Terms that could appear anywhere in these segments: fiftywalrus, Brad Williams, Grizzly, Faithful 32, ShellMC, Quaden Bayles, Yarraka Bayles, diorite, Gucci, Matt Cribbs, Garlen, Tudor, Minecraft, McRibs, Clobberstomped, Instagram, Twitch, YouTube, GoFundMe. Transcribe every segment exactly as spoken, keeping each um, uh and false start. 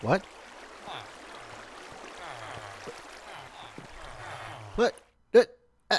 What? What? What? Ah.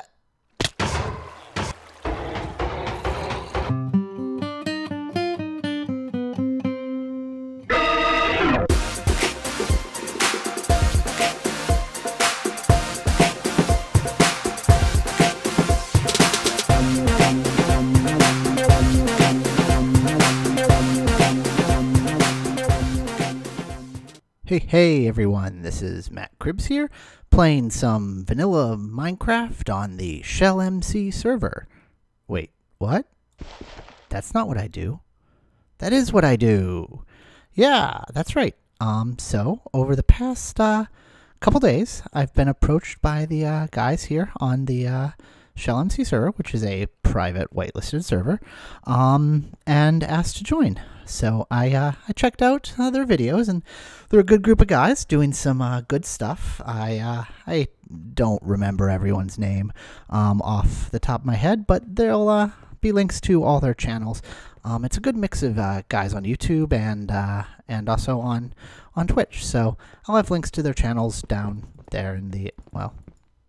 Hey, hey everyone, this is Matt Cribbs here, playing some vanilla Minecraft on the ShellMC server. Wait, what? That's not what I do. That is what I do. Yeah, that's right. Um, so over the past uh, couple days, I've been approached by the uh, guys here on the uh, ShellMC server, which is a private whitelisted server, um, and asked to join. So I uh, I checked out uh, their videos, and they're a good group of guys doing some uh, good stuff. I uh, I don't remember everyone's name um, off the top of my head, but there'll uh, be links to all their channels. Um, it's a good mix of uh, guys on YouTube and uh, and also on on Twitch. So I'll have links to their channels down there in the well,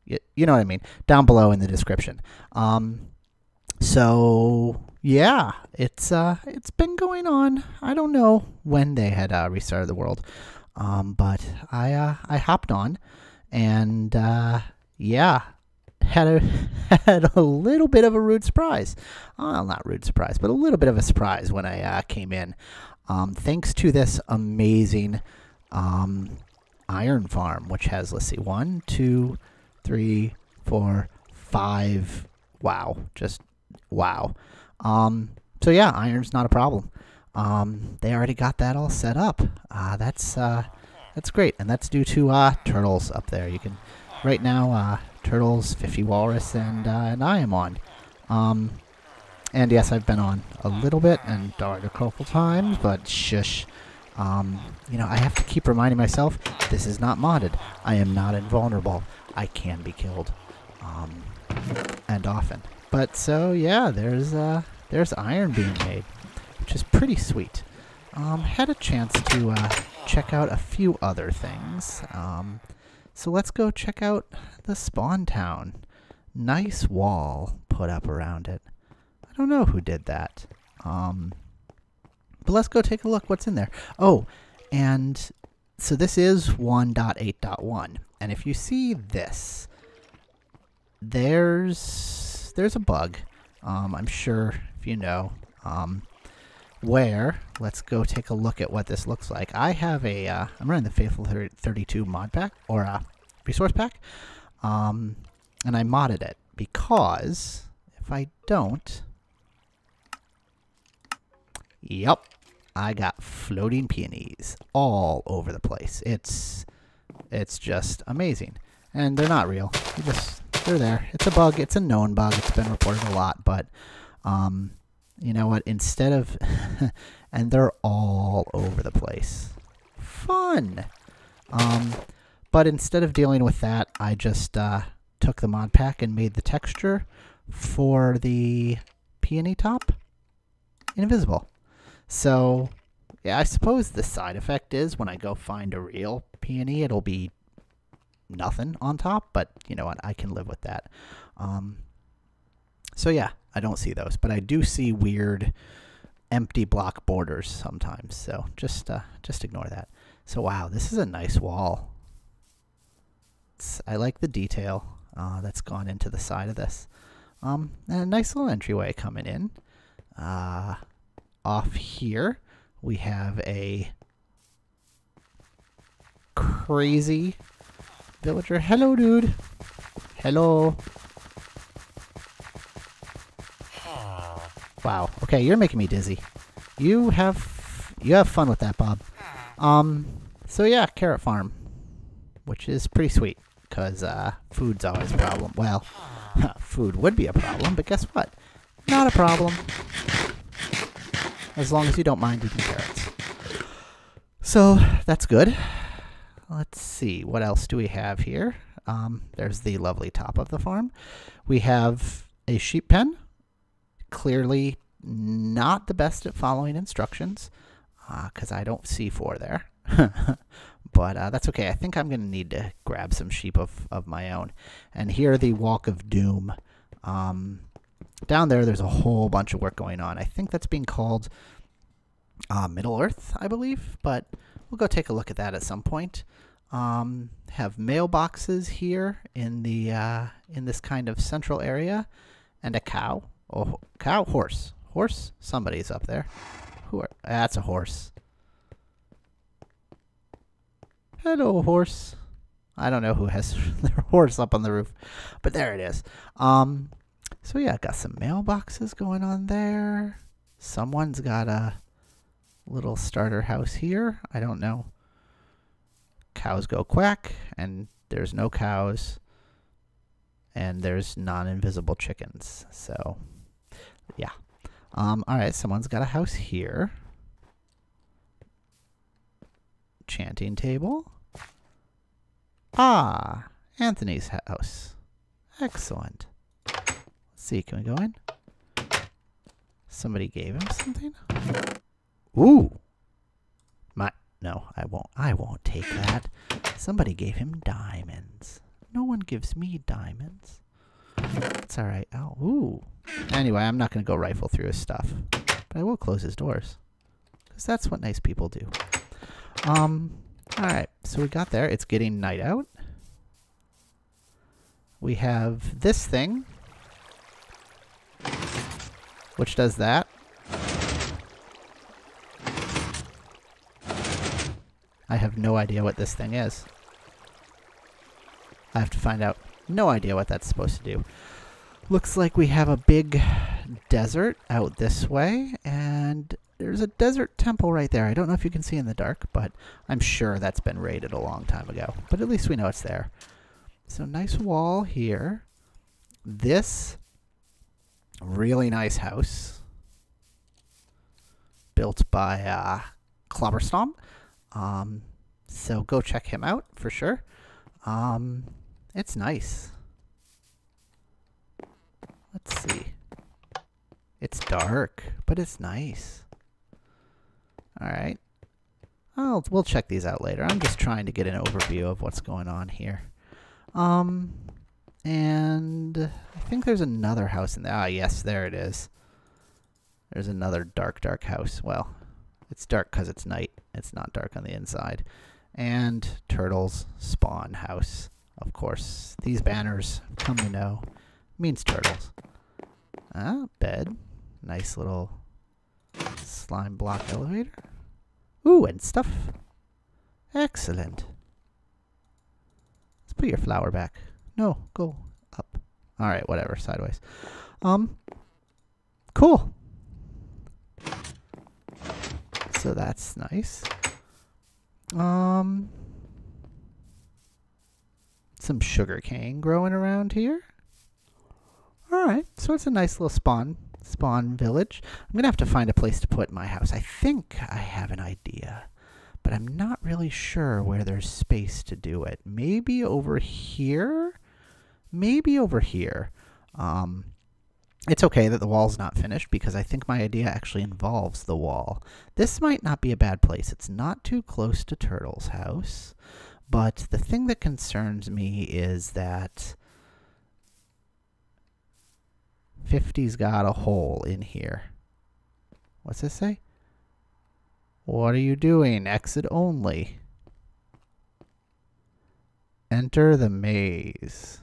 you, you know what I mean, down below in the description. Um, so. Yeah, it's uh, it's been going on. I don't know when they had uh, restarted the world, um, but I uh, I hopped on, and uh, yeah, had a had a little bit of a rude surprise. Well, not rude surprise, but a little bit of a surprise when I uh, came in. Um, thanks to this amazing um, iron farm, which has, let's see, one, two, three, four, five. Wow, just wow. Um, so yeah, iron's not a problem. Um, they already got that all set up. Uh, that's, uh, that's great. And that's due to, uh, turtles up there. You can, right now, uh, turtles, fifty walrus, and, uh, and I am on. Um, and yes, I've been on a little bit and darted a couple times, but shush. Um, you know, I have to keep reminding myself, this is not modded. I am not invulnerable. I can be killed. Um, and often. But so yeah, there's uh, there's iron being made, which is pretty sweet. Um, had a chance to uh, check out a few other things. Um, so let's go check out the spawn town. Nice wall put up around it. I don't know who did that. Um, but let's go take a look what's in there. Oh, and so this is one point eight point one, and if you see this, there's There's a bug, um, I'm sure if you know, um, where, let's go take a look at what this looks like. I have a, uh, I'm running the Faithful thirty-two mod pack, or uh, resource pack, um, and I modded it, because if I don't, yep, I got floating peonies all over the place. It's, it's just amazing, and they're not real, you just... They're there. It's a bug. It's a known bug. It's been reported a lot, but um, you know what? Instead of... and they're all over the place. Fun! Um, but instead of dealing with that, I just uh, took the mod pack and made the texture for the peony top invisible. So, yeah, I suppose the side effect is when I go find a real peony, it'll be nothing on top, but you know what, I can live with that. Um, so yeah, I don't see those, but I do see weird empty block borders sometimes, so just uh, just ignore that. So wow, this is a nice wall. It's, I like the detail uh, that's gone into the side of this. Um, and a nice little entryway coming in. Uh, off here, we have a crazy villager. Hello, dude. Hello. Wow. Okay, you're making me dizzy. You have you have fun with that, Bob. Um. So yeah, carrot farm, which is pretty sweet, cause uh, food's always a problem. Well, food would be a problem, but guess what? Not a problem. As long as you don't mind eating carrots. So that's good. Let's see, what else do we have here? Um, there's the lovely top of the farm. We have a sheep pen. Clearly not the best at following instructions, because uh, I don't see four there. But uh, that's okay. I think I'm going to need to grab some sheep of, of my own. And here are the Walk of Doom. Um, down there, there's a whole bunch of work going on. I think that's being called uh, Middle Earth, I believe. But we'll go take a look at that at some point. Um, have mailboxes here in the uh, in this kind of central area, and a cow. Oh, cow, horse, horse. Somebody's up there. Who are? That's a horse. Hello, horse. I don't know who has their horse up on the roof, but there it is. Um, so yeah, got some mailboxes going on there. Someone's got a little starter house here. I don't know. Cows go quack, and there's no cows, and there's non-invisible chickens. So, yeah. Um, all right, someone's got a house here. Chanting table. Ah, Anthony's house. Excellent. Let's see, can we go in? Somebody gave him something. Ooh. My... No, I won't. I won't take that. Somebody gave him diamonds. No one gives me diamonds. It's all right. Oh, ooh. Anyway, I'm not going to go rifle through his stuff. But I will close his doors. Because that's what nice people do. Um, all right. So we got there. It's getting night out. We have this thing. Which does that. I have no idea what this thing is. I have to find out. No idea what that's supposed to do. Looks like we have a big desert out this way, and there's a desert temple right there. I don't know if you can see in the dark, but I'm sure that's been raided a long time ago. But at least we know it's there. So nice wall here. This really nice house built by uh, Clobberstomped. Um, so go check him out for sure. Um, it's nice. Let's see. It's dark, but it's nice. All right. I'll, we'll check these out later. I'm just trying to get an overview of what's going on here. Um, and I think there's another house in there. Ah, yes, there it is. There's another dark, dark house. Well, it's dark because it's night. It's not dark on the inside. And turtles spawn house, of course. These banners, come to know, means turtles. Ah, bed. Nice little slime block elevator. Ooh, and stuff. Excellent. Let's put your flower back. No, go up. All right, whatever, sideways. Um, cool. So that's nice. Um, some sugar cane growing around here. All right, so it's a nice little spawn spawn village. I'm gonna have to find a place to put my house. I think I have an idea, but I'm not really sure where there's space to do it. Maybe over here. Maybe over here. Um, It's okay that the wall's not finished because I think my idea actually involves the wall. This might not be a bad place. It's not too close to Turtle's house. But the thing that concerns me is that fifty's got a hole in here. What's this say? What are you doing? Exit only. Enter the maze.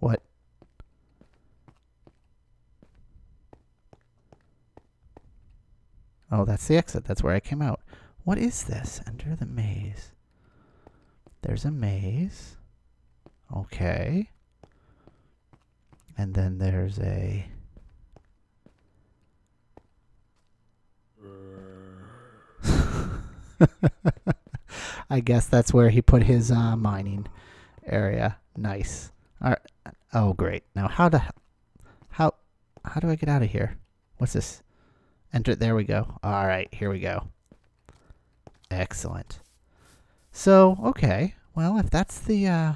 What? Oh, that's the exit. That's where I came out. What is this? Enter the maze. There's a maze. Okay. And then there's a... I guess that's where he put his uh, mining area. Nice. All right. Oh, great. Now, how do, how, how do I get out of here? What's this? Enter, there we go. All right, here we go. Excellent. So, okay. Well, if that's the uh,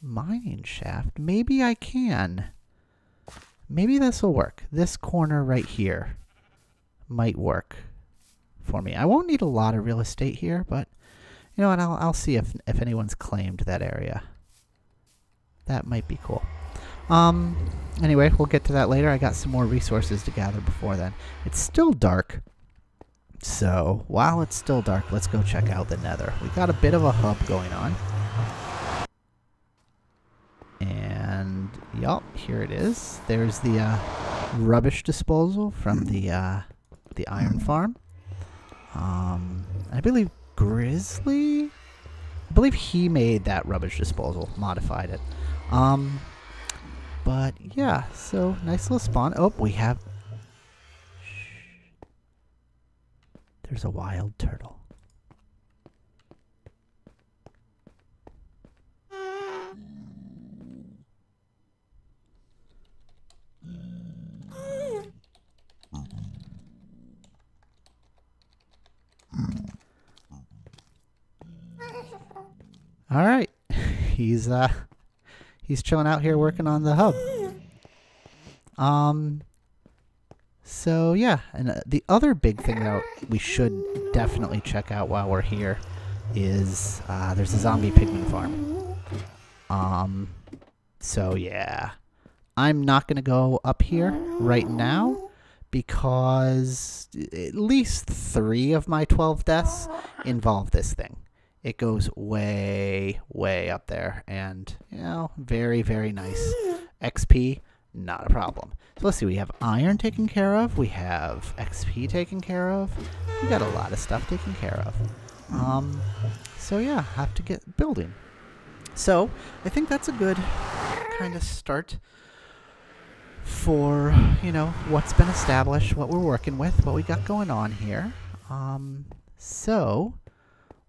mining shaft, maybe I can. Maybe this will work. This corner right here. might work for me. I won't need a lot of real estate here, but you know what, I'll, I'll see if, if anyone's claimed that area. That might be cool. Um, anyway, we'll get to that later. I got some more resources to gather before then. It's still dark. So, while it's still dark, let's go check out the Nether. We got a bit of a hub going on. And, yup, here it is. There's the uh, rubbish disposal from the uh, the iron farm. Um, I believe Grizzly? I believe he made that rubbish disposal, modified it. Um, but, yeah, so, nice little spawn. Oh, we have... There's a wild turtle. All right, he's uh, he's chilling out here working on the hub. Um. So yeah, and uh, the other big thing that we should definitely check out while we're here is uh, there's a zombie pigman farm. Um, so yeah, I'm not gonna go up here right now because at least three of my twelve deaths involve this thing. It goes way, way up there, and you know, very, very nice X P. Not a problem. So let's see, we have iron taken care of, we have X P taken care of, we got a lot of stuff taken care of. Um, so yeah, have to get building. So, I think that's a good kind of start for, you know, what's been established, what we're working with, what we got going on here. Um, so,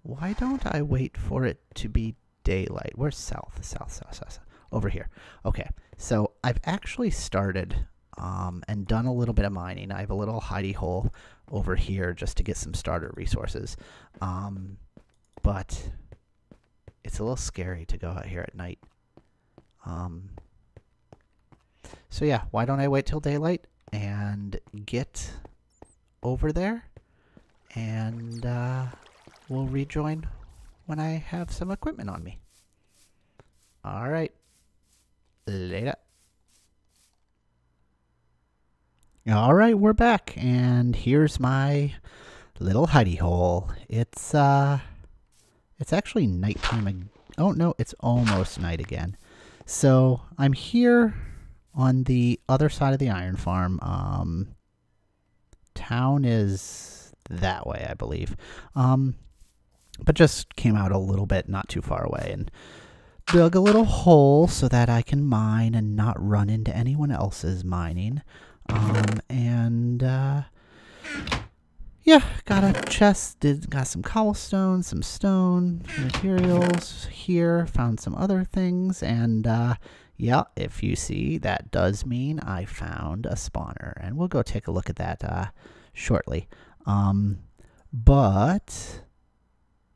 why don't I wait for it to be daylight? We're south, south, south, south, south. Over here. Okay, so I've actually started um, and done a little bit of mining. I have a little hidey hole over here just to get some starter resources. Um, but it's a little scary to go out here at night. Um, so yeah, why don't I wait till daylight and get over there? And uh, we'll rejoin when I have some equipment on me. All right. Later. All right, we're back, and here's my little hidey hole. It's uh, it's actually nighttime. Ag oh no, it's almost night again. So I'm here on the other side of the iron farm. Um, town is that way, I believe. Um, but just came out a little bit, not too far away, and dug a little hole so that I can mine and not run into anyone else's mining. Um, and, uh, yeah, got a chest, did, got some cobblestone, some stone, materials here, found some other things, and, uh, yeah, if you see, that does mean I found a spawner, and we'll go take a look at that, uh, shortly. Um, but,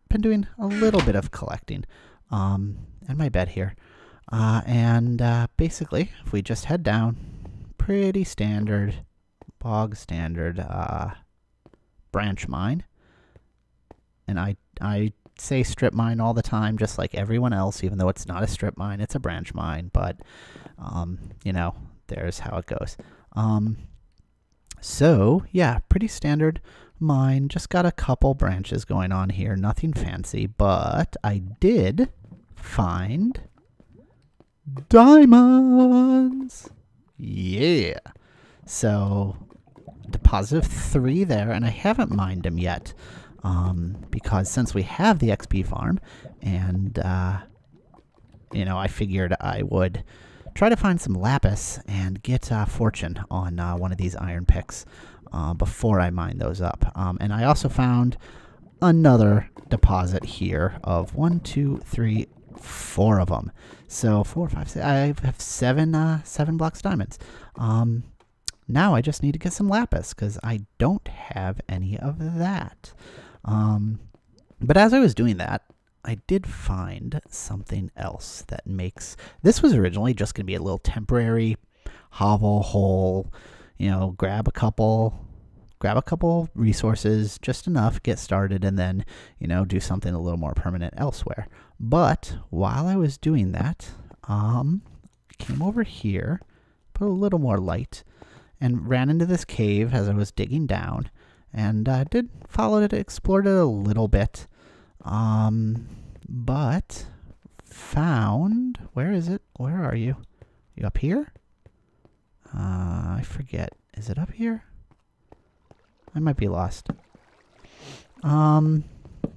been doing a little bit of collecting, um, and my bed here. Uh, and uh, basically, if we just head down, pretty standard, bog standard uh, branch mine. And I, I say strip mine all the time, just like everyone else, even though it's not a strip mine, it's a branch mine. But, um, you know, there's how it goes. Um, so, yeah, pretty standard mine. Just got a couple branches going on here. Nothing fancy, but I did... find diamonds. Yeah. So deposit of three there, and I haven't mined them yet um, because since we have the X P farm and, uh, you know, I figured I would try to find some lapis and get uh, fortune on uh, one of these iron picks uh, before I mine those up. Um, and I also found another deposit here of one, two, three, four of them. So four, five, six, I have seven, uh, seven blocks of diamonds. Um, now I just need to get some lapis because I don't have any of that. Um, but as I was doing that, I did find something else that makes, this was originally just going to be a little temporary hovel hole, you know, grab a couple, grab a couple resources, just enough, get started, and then, you know, do something a little more permanent elsewhere. But while I was doing that, um, came over here, put a little more light, and ran into this cave as I was digging down, and I uh, did follow it, explored it a little bit, um, but found, where is it? Where are you? You up here? Uh, I forget. Is it up here? I might be lost. Um,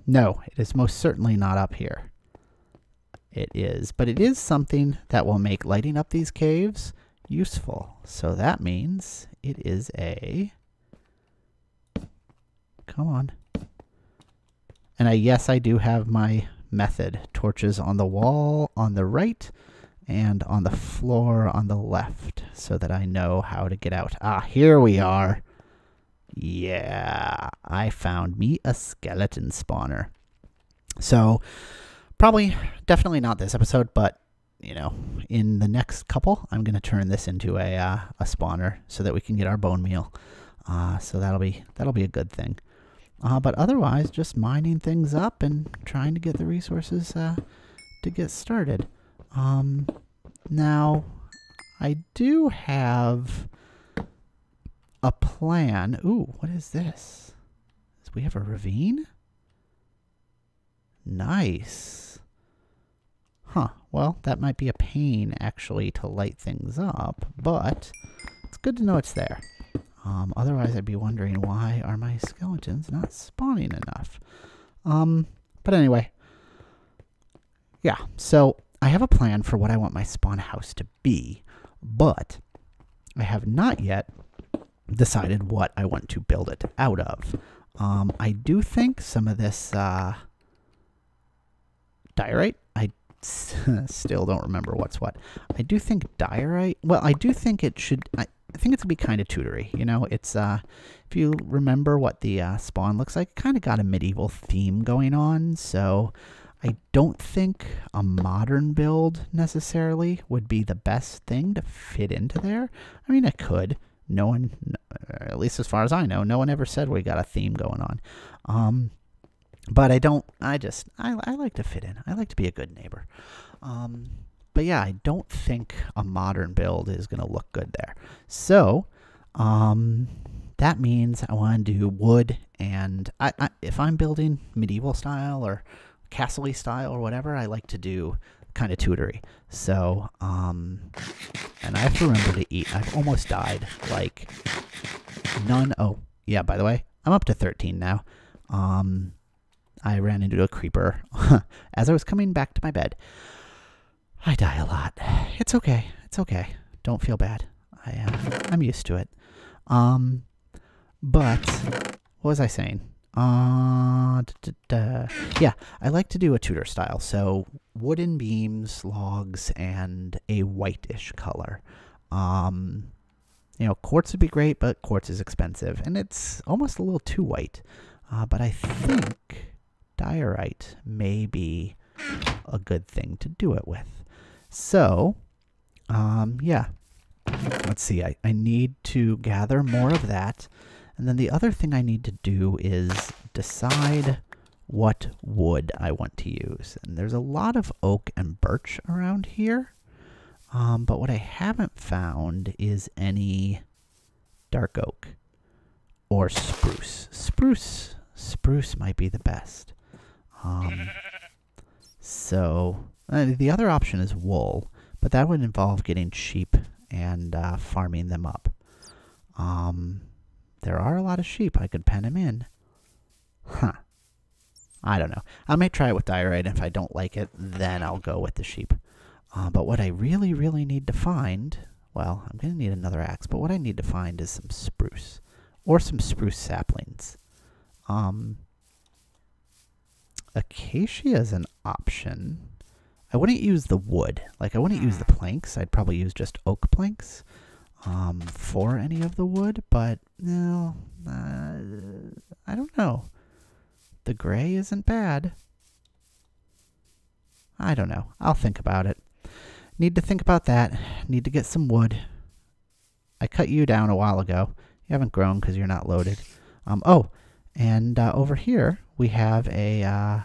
no, it is most certainly not up here. It is, but it is something that will make lighting up these caves useful. So that means it is a... Come on. And I, yes, I do have my method. Torches on the wall on the right and on the floor on the left so that I know how to get out. Ah, here we are. Yeah, I found me a skeleton spawner. So probably, definitely not this episode, but, you know, in the next couple, I'm going to turn this into a, uh, a spawner so that we can get our bone meal. Uh, so that'll be, that'll be a good thing. Uh, but otherwise, just mining things up and trying to get the resources uh, to get started. Um, now, I do have a plan. Ooh, what is this? Do we have a ravine? Nice. Huh. Well, that might be a pain, actually, to light things up, but it's good to know it's there. Um, otherwise, I'd be wondering, why are my skeletons not spawning enough? Um, but anyway, yeah, so I have a plan for what I want my spawn house to be, but I have not yet decided what I want to build it out of. Um, I do think some of this uh, diorite, I still don't remember what's what. I do think diorite, well, I do think it should... I, I think it's going to be kind of Tudor-y, you know, it's, uh, if you remember what the uh, spawn looks like, kind of got a medieval theme going on, so I don't think a modern build necessarily would be the best thing to fit into there. I mean, it could. No one, or at least as far as I know, no one ever said we got a theme going on. Um, but I don't, I just, I, I like to fit in. I like to be a good neighbor. Um... But yeah, I don't think a modern build is going to look good there. So um, that means I want to do wood, and I, I, if I'm building medieval style or castle-y style or whatever, I like to do kind of Tudor-y. So, um, and I have to remember to eat. I've almost died. Like, none. Oh, yeah, by the way, I'm up to thirteen now. Um, I ran into a creeper as I was coming back to my bed. I die a lot. It's okay. It's okay. Don't feel bad. I am. Uh, I'm used to it. Um, but what was I saying? Uh, da, da, da. Yeah, I like to do a Tudor style. So wooden beams, logs, and a whitish color. Um, you know, quartz would be great, but quartz is expensive. And it's almost a little too white. Uh, but I think diorite may be a good thing to do it with. So, um, yeah, let's see, I, I need to gather more of that. And then the other thing I need to do is decide what wood I want to use. And there's a lot of oak and birch around here. Um, but what I haven't found is any dark oak or spruce. Spruce, spruce might be the best. Um, so... Uh, the other option is wool, but that would involve getting sheep and uh, farming them up. Um, there are a lot of sheep. I could pen them in. Huh. I don't know. I may try it with diorite, and if I don't like it, then I'll go with the sheep. Uh, but what I really, really need to find... Well, I'm going to need another axe, but what I need to find is some spruce. Or some spruce saplings. Um, acacia is an option. I wouldn't use the wood. Like, I wouldn't use the planks. I'd probably use just oak planks um, for any of the wood, but no, uh, I don't know. The gray isn't bad. I don't know. I'll think about it. Need to think about that. Need to get some wood. I cut you down a while ago. You haven't grown because you're not loaded. Um, oh, and uh, over here we have a uh,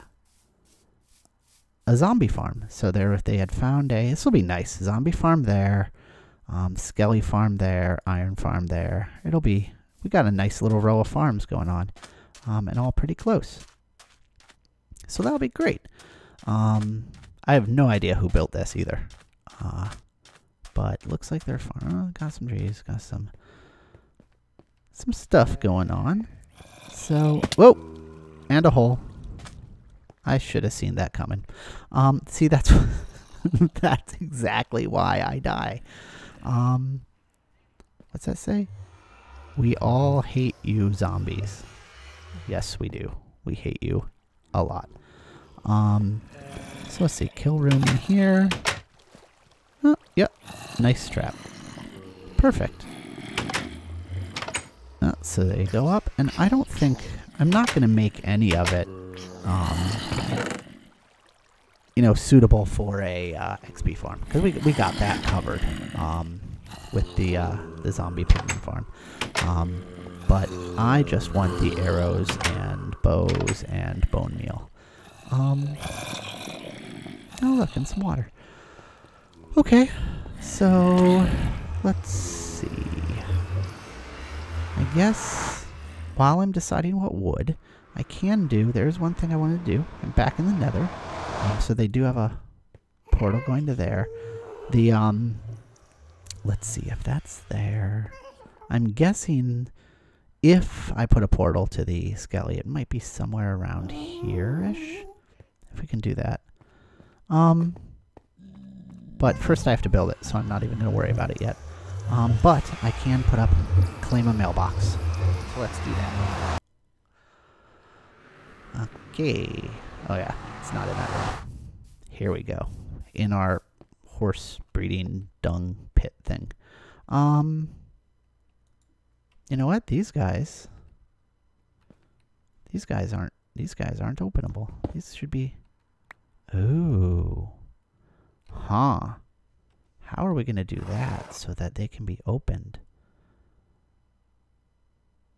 a zombie farm. So there, if they had found a, this will be nice. Zombie farm there, um, skelly farm there, iron farm there. It'll be. We got a nice little row of farms going on, um, and all pretty close. So that'll be great. Um, I have no idea who built this either. Uh, but looks like they're farm. Oh, got some trees. Got some. Some stuff going on. So, whoa, and a hole. I should have seen that coming. Um, see, that's that's exactly why I die. Um, what's that say? We all hate you, zombies. Yes, we do. We hate you a lot. Um, so let's see, kill room in here. Oh, yep, nice trap. Perfect. Uh, so they go up, and I don't think, I'm not going to make any of it, um, you know, suitable for a uh, X P farm, because we, we got that covered um, with the, uh, the zombie penguin farm. Um, but I just want the arrows and bows and bone meal. Um, oh, look, and some water. Okay, so let's see. I guess while I'm deciding what wood I can do, there's one thing I want to do. I'm back in the nether. Um, so they do have a portal going to there. The, um, let's see if that's there. I'm guessing if I put a portal to the skelly, it might be somewhere around here-ish. If we can do that. Um, but first I have to build it, so I'm not even going to worry about it yet. Um, but I can put up claim a mailbox. So let's do that. Okay. Oh yeah, it's not in that room. Here we go. In our horse breeding dung pit thing. Um, you know what? These guys, these guys aren't, these guys aren't openable. These should be, ooh, huh. How are we going to do that so that they can be opened?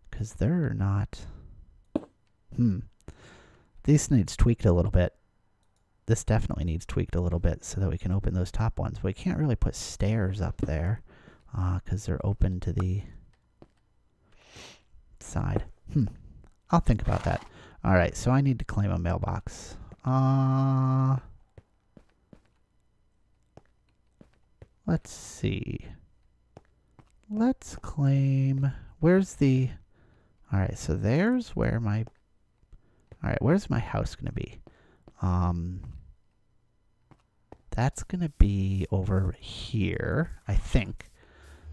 Because they're not... Hmm. This needs tweaked a little bit. This definitely needs tweaked a little bit so that we can open those top ones. But we can't really put stairs up there because uh, they're open to the side. Hmm. I'll think about that. All right, so I need to claim a mailbox. Uh... Let's see. Let's claim... Where's the... Alright, so there's where my... Alright, where's my house going to be? Um, that's going to be over here, I think.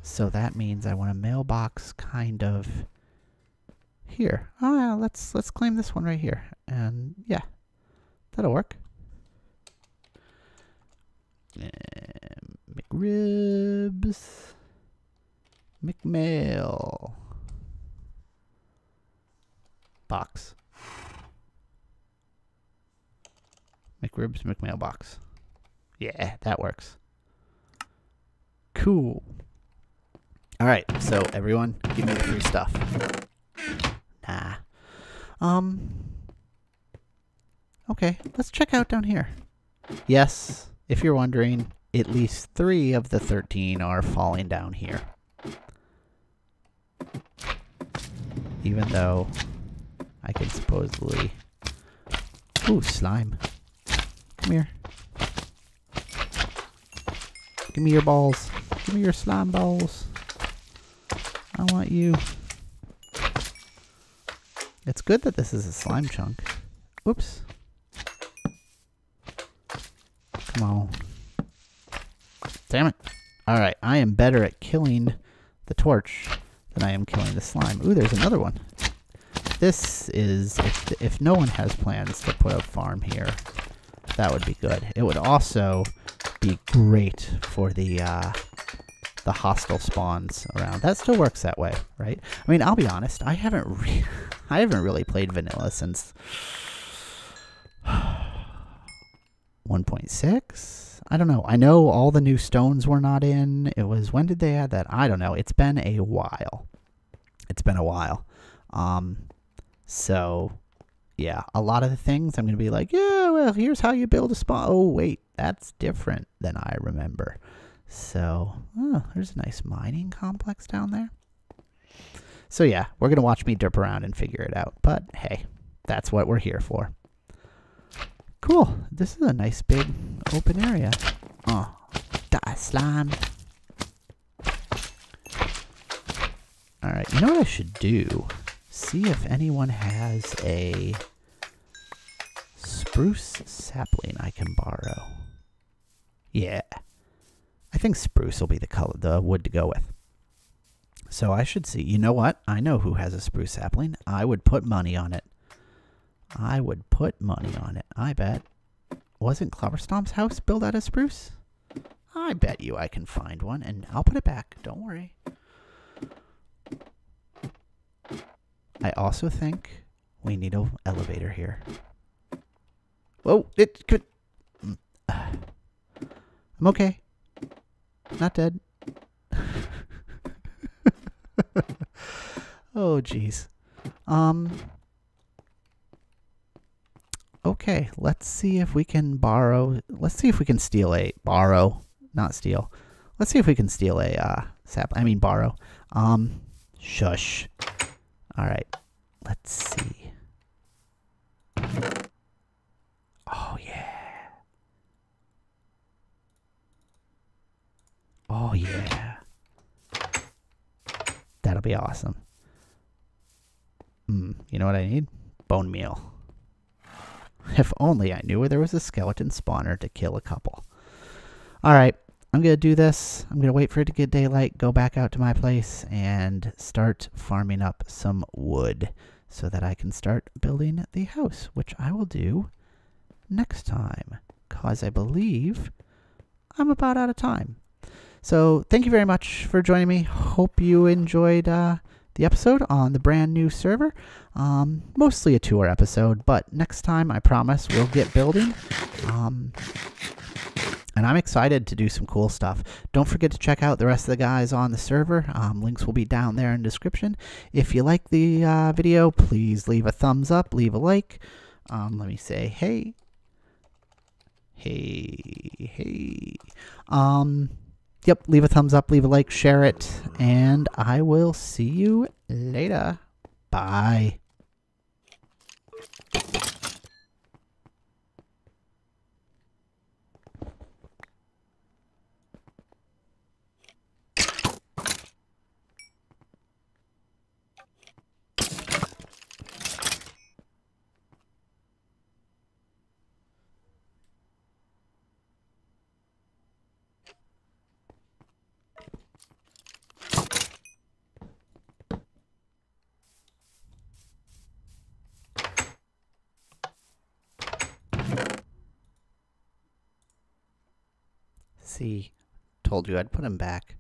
So that means I want a mailbox kind of here. Oh, yeah, let's, let's claim this one right here. And yeah, that'll work. And McRibs, McMail, box, McRibs, McMail box. Yeah, that works. Cool. All right, so everyone, give me the free stuff. Nah. Um. Okay, let's check out down here. Yes, if you're wondering. At least three of the thirteen are falling down here. Even though I could supposedly... Ooh, slime. Come here. Give me your balls. Give me your slime balls. I want you. It's good that this is a slime chunk. Whoops. Come on. Damn it. Alright, I am better at killing the torch than I am killing the slime. Ooh, there's another one. This is, if, if no one has plans to put a farm here, that would be good. It would also be great for the, uh, the hostile spawns around. That still works that way, right? I mean, I'll be honest, I haven't, re I haven't really played vanilla since one point six? I don't know. I know all the new stones were not in. It was, when did they add that? I don't know. It's been a while. it's been a while. Um, so yeah, a lot of the things I'm going to be like, yeah, well, here's how you build a spawn. Oh, wait, that's different than I remember. So, oh, there's a nice mining complex down there. So yeah, we're going to watch me derp around and figure it out. But hey, that's what we're here for. Cool. This is a nice big open area. Oh, die, slime. All right, you know what I should do? See if anyone has a spruce sapling I can borrow. Yeah. I think spruce will be the color, the wood to go with. So I should see. You know what? I know who has a spruce sapling. I would put money on it. I would put money on it. I bet. Wasn't Clobberstomp's house built out of spruce? I bet you I can find one, and I'll put it back. Don't worry. I also think we need an elevator here. Whoa, it could... I'm okay. Not dead. Oh, jeez. Um... Okay, let's see if we can borrow... Let's see if we can steal a... Borrow, not steal. Let's see if we can steal a uh, sap... I mean, borrow. Um, shush. All right, let's see. Oh, yeah. Oh, yeah. That'll be awesome. Mm, you know what I need? Bone meal. If only I knew where there was a skeleton spawner to kill a couple. All right, I'm going to do this. I'm going to wait for it to get daylight, go back out to my place, and start farming up some wood so that I can start building the house, which I will do next time, because I believe I'm about out of time. So thank you very much for joining me. Hope you enjoyed uh, the episode on the brand new server. Um, mostly a tour episode, but next time, I promise, we'll get building. Um, and I'm excited to do some cool stuff. Don't forget to check out the rest of the guys on the server. Um, links will be down there in the description. If you like the uh, video, please leave a thumbs up, leave a like. Um, let me say, hey. Hey, hey. Um... Yep, leave a thumbs up, leave a like, share it, and I will see you later. Bye. See, told you I'd put him back.